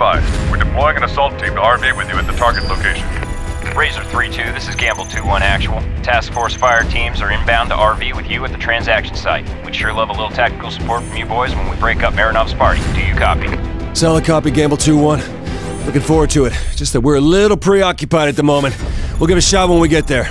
advised, we're deploying an assault team to RV with you at the target location. Razor 3-2, this is Gamble 2-1 actual. Task Force fire teams are inbound to RV with you at the transaction site. We'd sure love a little tactical support from you boys when we break up Marinov's party. Do you copy? Solid copy, Gamble 2-1. Looking forward to it. Just that we're a little preoccupied at the moment. We'll give it a shot when we get there.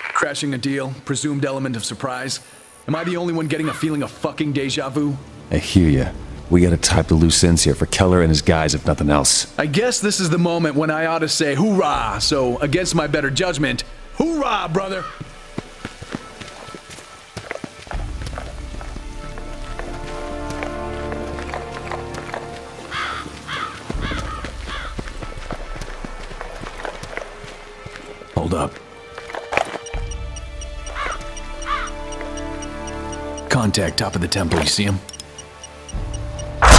Crashing a deal, presumed element of surprise. Am I the only one getting a feeling of fucking deja vu? I hear ya. We gotta tie the loose ends here for Keller and his guys, if nothing else. I guess this is the moment when I ought to say hoorah, so against my better judgment, hoorah, brother! Hold up. Contact, top of the temple, you see him? It's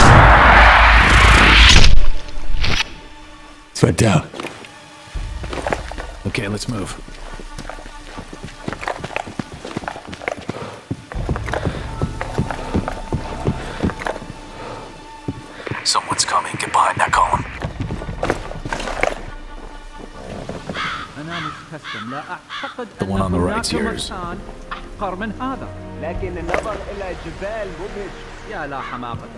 right down. Okay, let's move. Someone's coming, get behind that column. The one on the right's yours. لكن النظر إلى الجبال مبهج يا لا حماقتك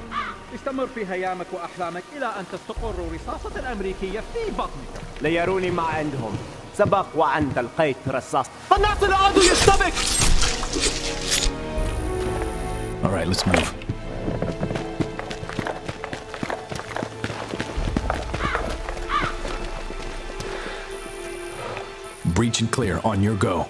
استمر في هيامك وأحلامك إلى أن تستقر رصاصة أمريكية في بطنك ليروني ما عندهم سبق وأنت القيت رصاص طلعت العدو يستبق. All right, let's move. Breach and clear on your go.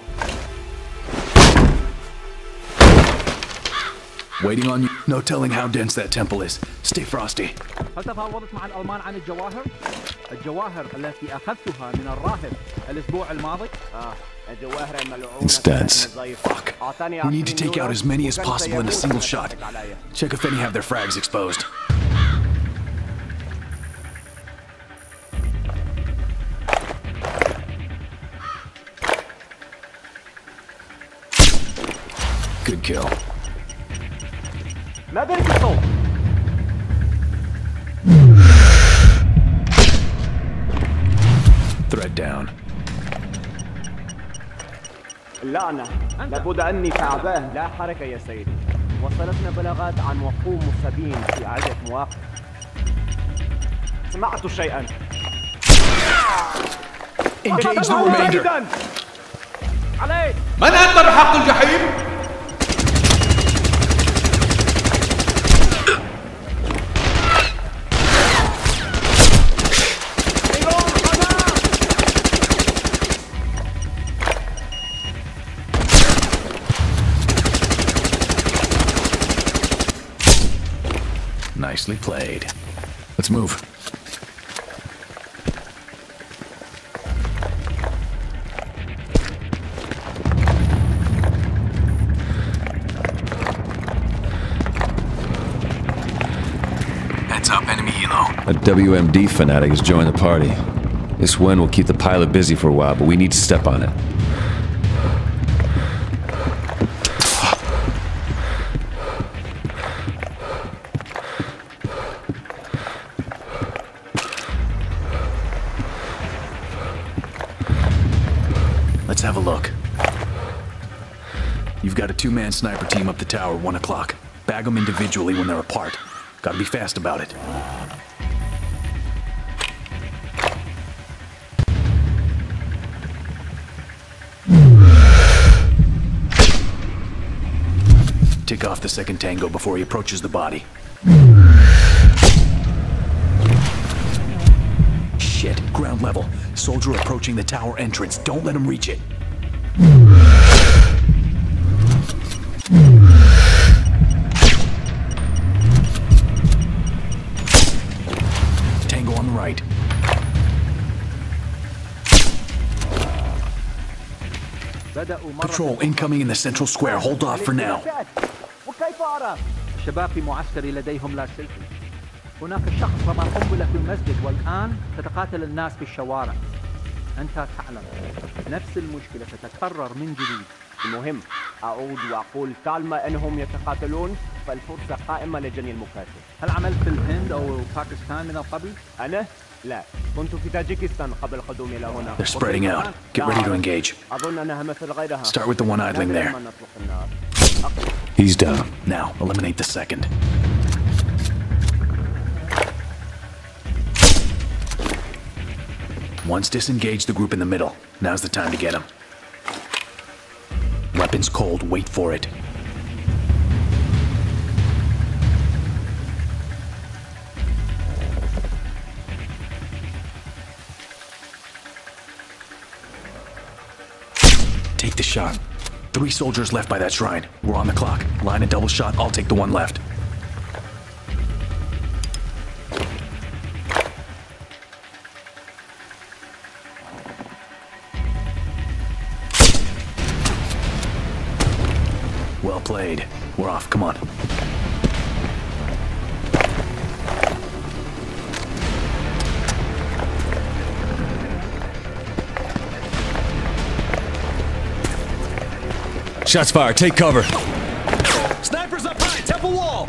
Waiting on you. No telling how dense that temple is. Stay frosty. هل تفاوضت مع الألمان عن الجواهر؟ الجواهر التي أخذتها من الراهب الأسبوع الماضي. الجواهر الملعونة. Instead, fuck. We need to take out as many as possible in a single shot. Check if any have their frags exposed. Good kill. ما بيرك الصوت Thread down. اللعنة لابد أني تعبان لا حركة يا سيدي وصلتنا بلاغات عن وقوع مصابين في عدة مواقع سمعت شيئا Engage the remainder علي من أنت بحق الجحيم؟ Nicely played. Let's move. Heads up, enemy helo. A WMD fanatic has joined the party. This wind will keep the pilot busy for a while, but we need to step on it. Let's have a look. You've got a two-man sniper team up the tower, 1 o'clock. Bag them individually when they're apart. Gotta be fast about it. Tick off the second tango before he approaches the body. Shit, ground level. Soldier approaching the tower entrance. Don't let him reach it. Tango on the right. Patrol incoming in the central square. Hold off for now. وكيف أرى؟ شباب في معسكري لديهم لاسلكي. هناك شخص رمى قنبلة في المسجد والآن تتقاتل الناس في الشوارع. أنت تعلم نفس المشكلة تتكرر من جديد. المهم أعود وأقول طالما أنهم يتقاتلون فالفرصة قائمة لجني المكاتب. هل عملت في الهند أو باكستان من قبل؟ أنا؟ لا. كنت في تاجيكستان قبل قدومي إلى هنا. They're spreading out. Get ready to engage. أظن أنها مثل غيرها. Start with the one idling there. He's down. Now, eliminate the second. Once disengaged the group in the middle, now's the time to get him. Weapons cold, wait for it. Take the shot. 3 soldiers left by that shrine. We're on the clock. Line a double shot, I'll take the one left. Well played. We're off, come on. Shots fired, take cover. Snipers up high, temple wall!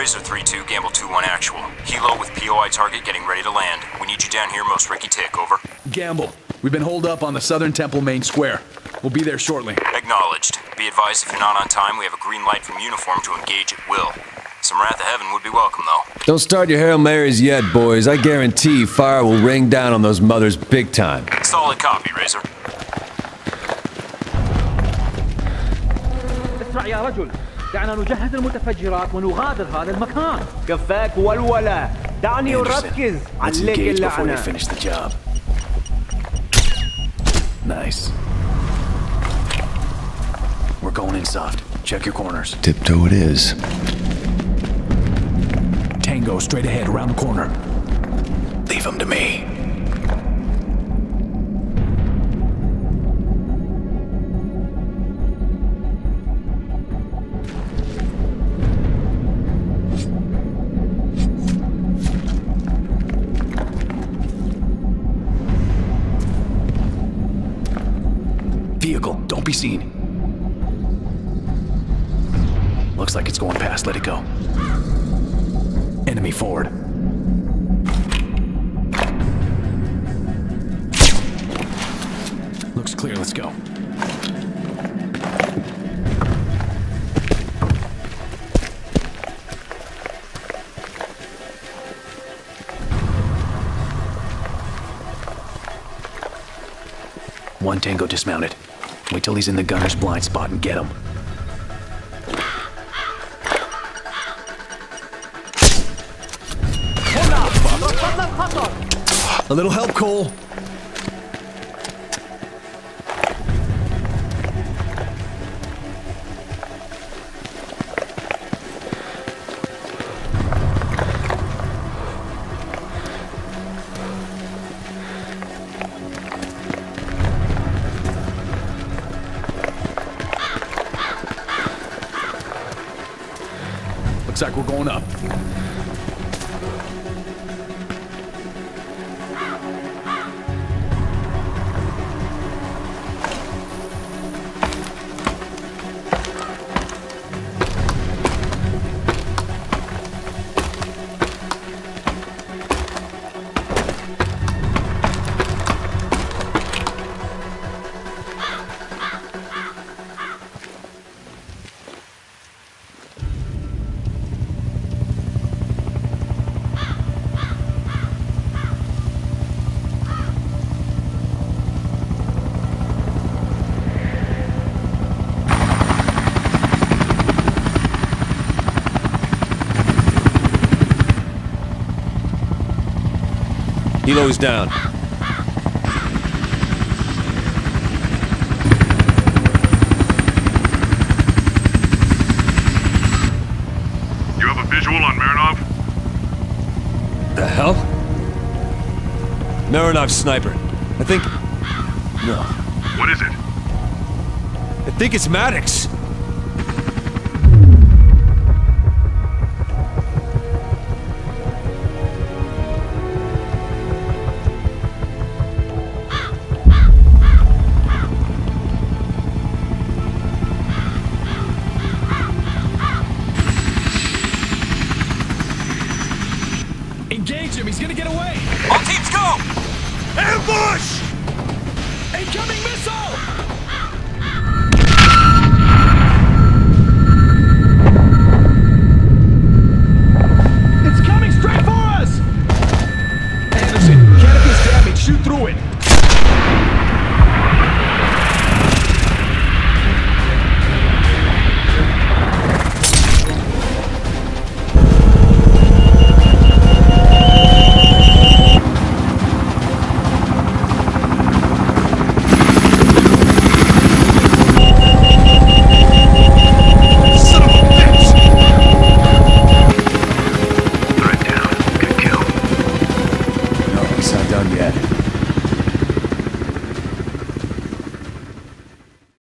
Razor 3-2, Gamble 2-1 actual. Helo with POI target getting ready to land. We need you down here, most Ricky Tick, over. Gamble, we've been holed up on the Southern Temple main square. We'll be there shortly. Acknowledged. Be advised if you're not on time, we have a green light from uniform to engage at will. Some wrath of heaven would be welcome, though. Don't start your Hail Marys yet, boys. I guarantee fire will rain down on those mothers big time. Solid copy, Razor. اسرع يا رجل. دعنا نجهز المتفجرات ونغادر هذا المكان. كفاك والولا. دعني أركز. عليك اللعنة. Nice. We're going in soft. Check your corners. Tiptoe it is. Tango straight ahead around the corner. Leave him to me. Don't be seen. Looks like it's going past. Let it go. Enemy forward. Looks clear. Let's go. One Tango dismounted. Wait till he's in the gunner's blind spot and get him. A little help, Cole. Looks like we're going up. Hilo is down. You have a visual on Marinov? The hell? Marinov's sniper. I think... No. What is it? I think it's Maddox. Engage him, he's gonna get away! All teams go! Ambush! Incoming missile! Not done yet.